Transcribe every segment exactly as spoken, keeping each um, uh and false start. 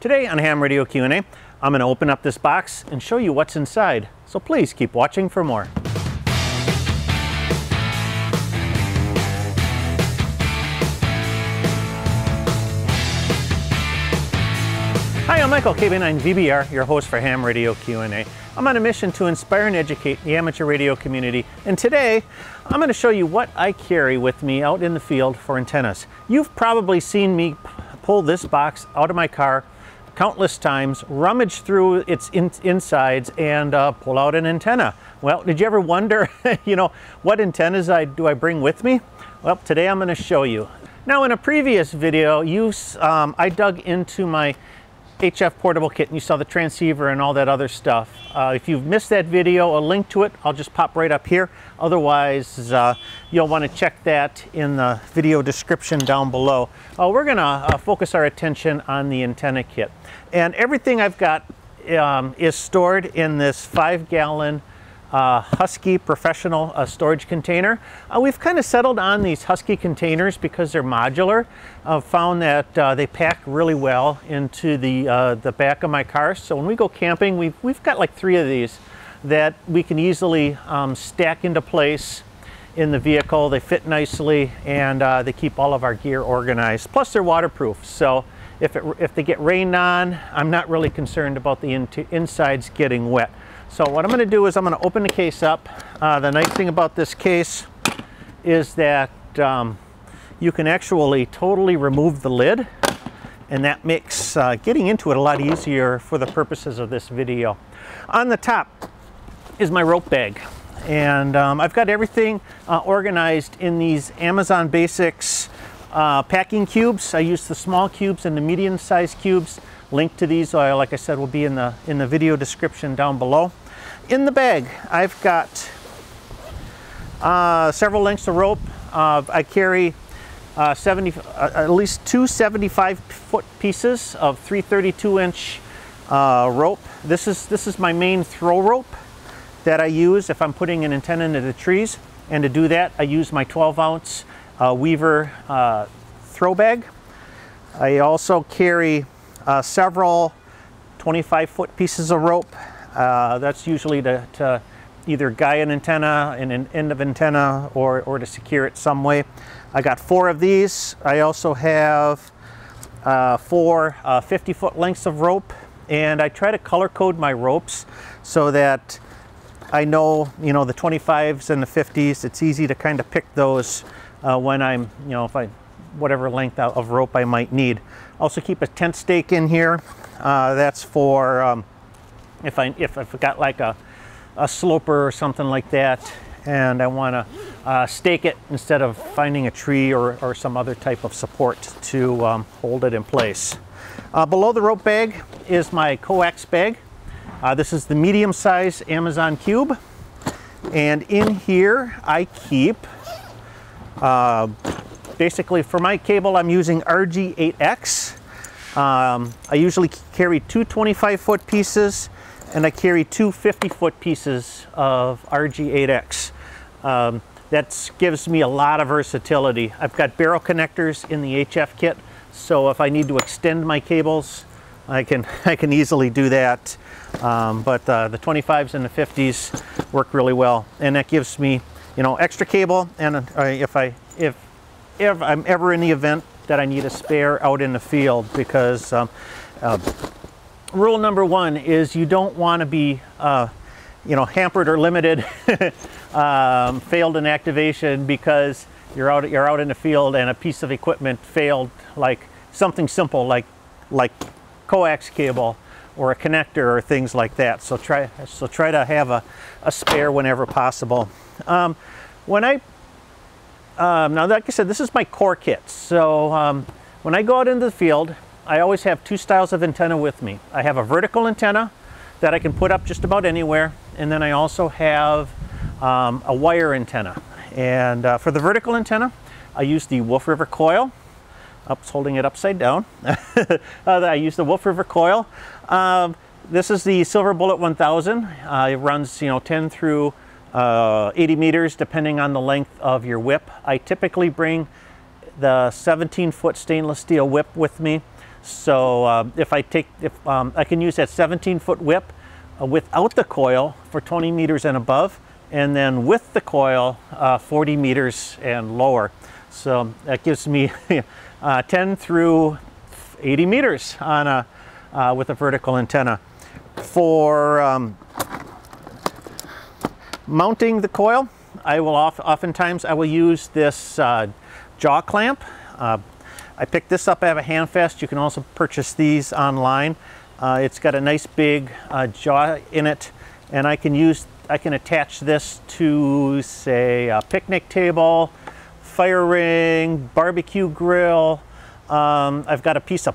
Today on Ham Radio Q and A, I'm going to open up this box and show you what's inside, so please keep watching for more. Hi, I'm Michael, K B nine V B R, your host for Ham Radio Q and A. I'm on a mission to inspire and educate the amateur radio community, and today I'm going to show you what I carry with me out in the field for antennas. You've probably seen me pull this box out of my car countless times, rummage through its in insides, and uh, pull out an antenna. Well, did you ever wonder, you know, what antennas I, do I bring with me? Well, today I'm going to show you. Now, in a previous video, you, um, I dug into my H F portable kit and you saw the transceiver and all that other stuff. Uh, if you've missed that video, a link to it, I'll just pop right up here. Otherwise, uh, you'll want to check that in the video description down below. Uh, we're going to uh, focus our attention on the antenna kit. And everything I've got um, is stored in this five gallon uh, Husky professional uh, storage container. Uh, we've kind of settled on these Husky containers because they're modular. I've found that uh, they pack really well into the, uh, the back of my car. So when we go camping, we've, we've got like three of these that we can easily um, stack into place in the vehicle. They fit nicely and uh, they keep all of our gear organized. Plus they're waterproof. So if, it, if they get rained on, I'm not really concerned about the in insides getting wet. So what I'm going to do is I'm going to open the case up. Uh, the nice thing about this case is that um, you can actually totally remove the lid, and that makes uh, getting into it a lot easier for the purposes of this video. On the top is my rope bag, and um, I've got everything uh, organized in these Amazon Basics uh, packing cubes. I use the small cubes and the medium-sized cubes. Link to these, uh, like I said, will be in the in the video description down below. In the bag, I've got uh, several lengths of rope. Uh, I carry uh, seventy, uh, at least two seventy-five foot pieces of three thirty-two inch uh, rope. This is this is my main throw rope that I use if I'm putting an antenna into the trees. And to do that, I use my twelve ounce uh, Weaver uh, throw bag. I also carry Uh, several twenty-five foot pieces of rope. Uh, that's usually to, to either guy an antenna and an end of antenna or, or to secure it some way. I got four of these. I also have uh, four uh, fifty foot lengths of rope, and I try to color code my ropes so that I know, you know, the twenty-fives and the fifties. It's easy to kind of pick those uh, when I'm, you know, if I whatever length of rope I might need. Also keep a tent stake in here. Uh, that's for um, if I if I've got like a, a sloper or something like that, and I want to uh, stake it instead of finding a tree or, or some other type of support to um, hold it in place. Uh, below the rope bag is my coax bag. Uh, this is the medium-sized Amazon cube, and in here I keep. Uh, Basically, for my cable, I'm using R G eight X. Um, I usually carry two twenty-five foot pieces, and I carry two fifty foot pieces of R G eight X. Um, that gives me a lot of versatility. I've got barrel connectors in the H F kit, so if I need to extend my cables, I can, I can easily do that. Um, but uh, the twenty-fives and the fifties work really well, and that gives me, you know, extra cable. And uh, if I if If I'm ever in the event that I need a spare out in the field, because um, uh, rule number one is you don't want to be uh, you know, hampered or limited, um, failed in activation because you're out you're out in the field and a piece of equipment failed, like something simple like like coax cable or a connector or things like that. So try so try to have a, a spare whenever possible. Um, when I Um, now, like I said, this is my core kit. So um, when I go out into the field, I always have two styles of antenna with me. I have a vertical antenna that I can put up just about anywhere, and then I also have um, a wire antenna. And uh, for the vertical antenna, I use the Wolf River Coil. Oops, holding it upside down. I use the Wolf River Coil. Um, this is the Silver Bullet one thousand. Uh, it runs, you know, ten through Uh, eighty meters, depending on the length of your whip. I typically bring the seventeen foot stainless steel whip with me. So uh, if I take, if um, I can use that seventeen foot whip uh, without the coil for twenty meters and above, and then with the coil uh, forty meters and lower. So that gives me uh, ten through eighty meters on a uh, with a vertical antenna. For um, mounting the coil, I will off, oftentimes I will use this uh, jaw clamp. Uh, I picked this up at a Hamfest. You can also purchase these online. Uh, it's got a nice big uh, jaw in it, and I can use I can attach this to, say, a picnic table, fire ring, barbecue grill. Um, I've got a piece of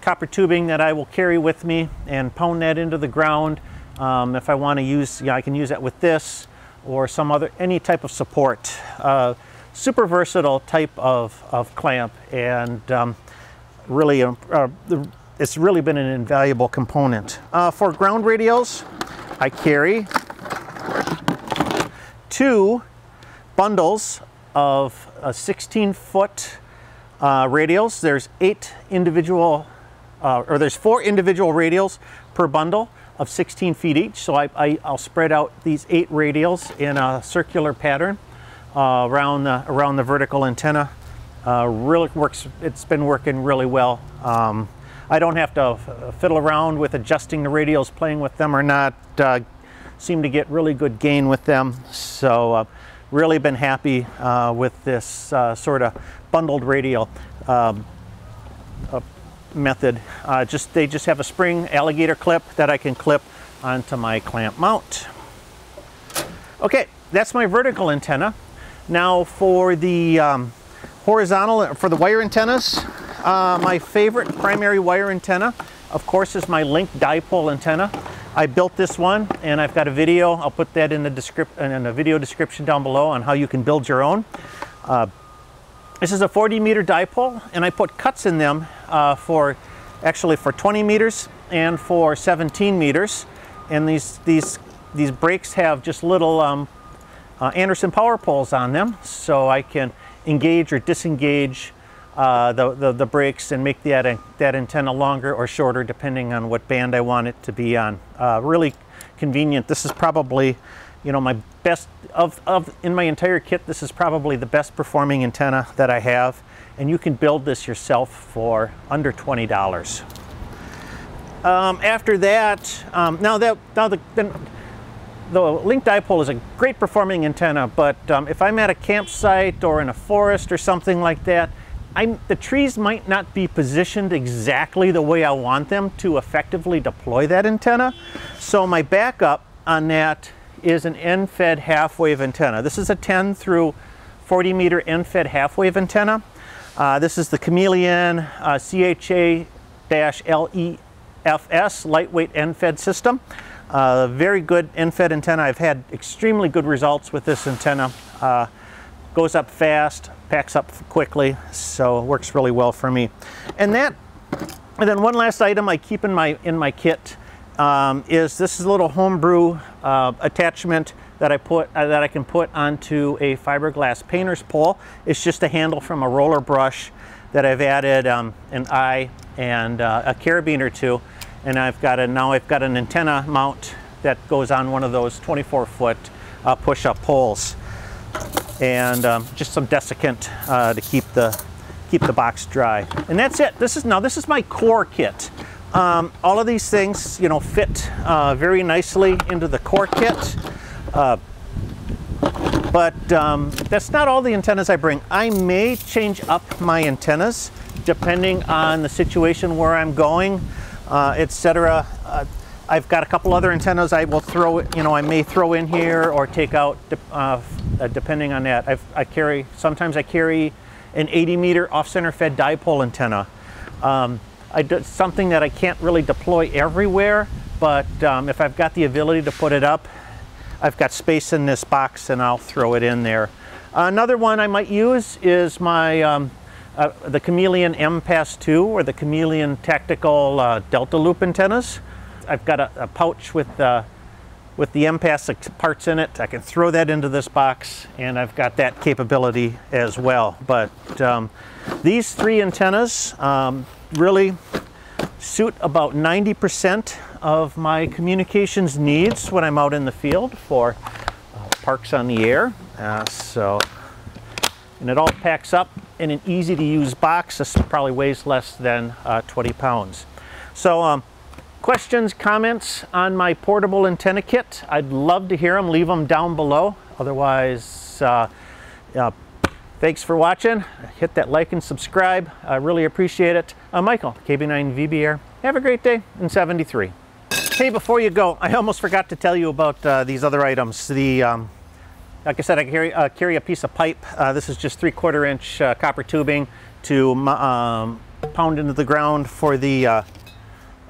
copper tubing that I will carry with me and pound that into the ground. Um, if I want to use, yeah, I can use that with this or some other, any type of support. Uh, super versatile type of, of clamp, and um, really, uh, uh, it's really been an invaluable component. Uh, for ground radios, I carry two bundles of sixteen foot uh, radials. There's eight individual, uh, or there's four individual radials per bundle of sixteen feet each. So I, I, I'll spread out these eight radials in a circular pattern uh, around, the, around the vertical antenna. Uh, really works, it's been working really well. Um, I don't have to fiddle around with adjusting the radials, playing with them or not. Uh, seem to get really good gain with them. So uh, really been happy uh, with this uh, sort of bundled radial um, uh, method. Uh, just they just have a spring alligator clip that I can clip onto my clamp mount. Okay, that's my vertical antenna. Now for the um, horizontal, for the wire antennas, uh, my favorite primary wire antenna, of course, is my linked dipole antenna. I built this one, and I've got a video. I'll put that in the description, in the video description down below, on how you can build your own. Uh, this is a forty meter dipole, and I put cuts in them uh, for, actually for twenty meters and for seventeen meters. And these these these breaks have just little um, uh, Anderson power poles on them, so I can engage or disengage Uh, the, the, the brakes and make that, uh, that antenna longer or shorter depending on what band I want it to be on. Uh, really convenient. This is probably, you know, my best of, of in my entire kit, this is probably the best performing antenna that I have, and you can build this yourself for under twenty dollars. Um, after that, um, now that now the, the, the linked dipole is a great performing antenna, but um, if I'm at a campsite or in a forest or something like that, I'm, the trees might not be positioned exactly the way I want them to effectively deploy that antenna. So my backup on that is an end-fed half-wave antenna. This is a ten through forty meter end-fed half-wave antenna. Uh, this is the Chameleon uh, C H A L E F S lightweight end-fed system. Uh, very good end-fed antenna. I've had extremely good results with this antenna. Uh, goes up fast, packs up quickly, so it works really well for me. And that, and then one last item I keep in my in my kit um, is this is a little homebrew uh, attachment that I put uh, that I can put onto a fiberglass painter's pole. It's just a handle from a roller brush that I've added um, an eye and uh, a carabiner or two, and I've got a now I've got an antenna mount that goes on one of those twenty-four foot uh, push-up poles. And um, just some desiccant uh, to keep the keep the box dry, and that's it. This is now this is my core kit. Um, all of these things, you know, fit uh, very nicely into the core kit. Uh, but um, that's not all the antennas I bring. I may change up my antennas depending on the situation where I'm going, uh, et cetera. Uh, I've got a couple other antennas I will throw, you know, I may throw in here or take out uh, depending on that. I've, I carry, sometimes I carry an eighty meter off-center fed dipole antenna. Um, I do, something that I can't really deploy everywhere, but um, if I've got the ability to put it up, I've got space in this box and I'll throw it in there. Another one I might use is my, um, uh, the Chameleon M P A S two or the Chameleon Tactical uh, Delta Loop antennas. I've got a, a pouch with uh, with the M P A S parts in it. I can throw that into this box, and I've got that capability as well. But um, these three antennas, um, really suit about ninety percent of my communications needs when I'm out in the field for uh, Parks on the Air. Uh, so, and it all packs up in an easy to use box. This probably weighs less than uh, twenty pounds. So um, questions, comments on my portable antenna kit? I'd love to hear them. Leave them down below. Otherwise, uh, uh, thanks for watching. Hit that like and subscribe. I really appreciate it. I'm Michael, K B nine V B R. Have a great day in seventy-three. Hey, before you go, I almost forgot to tell you about uh, these other items. The, um, like I said, I carry, uh, carry a piece of pipe. Uh, this is just three-quarter inch uh, copper tubing to um, pound into the ground for the uh,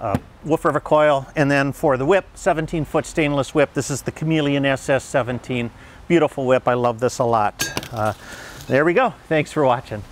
uh, Wolf River Coil, and then for the whip, seventeen foot stainless whip. This is the Chameleon S S seventeen. Beautiful whip. I love this a lot. Uh, there we go. Thanks for watching.